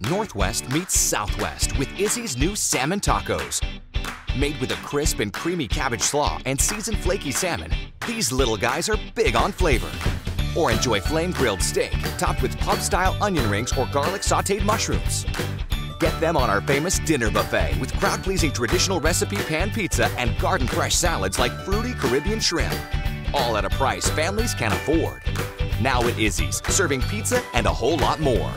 Northwest meets Southwest with Izzy's new salmon tacos. Made with a crisp and creamy cabbage slaw and seasoned flaky salmon, these little guys are big on flavor. Or enjoy flame-grilled steak topped with pub-style onion rings or garlic sautéed mushrooms. Get them on our famous dinner buffet with crowd-pleasing traditional recipe pan pizza and garden-fresh salads like fruity Caribbean shrimp. All at a price families can afford. Now at Izzy's, serving pizza and a whole lot more.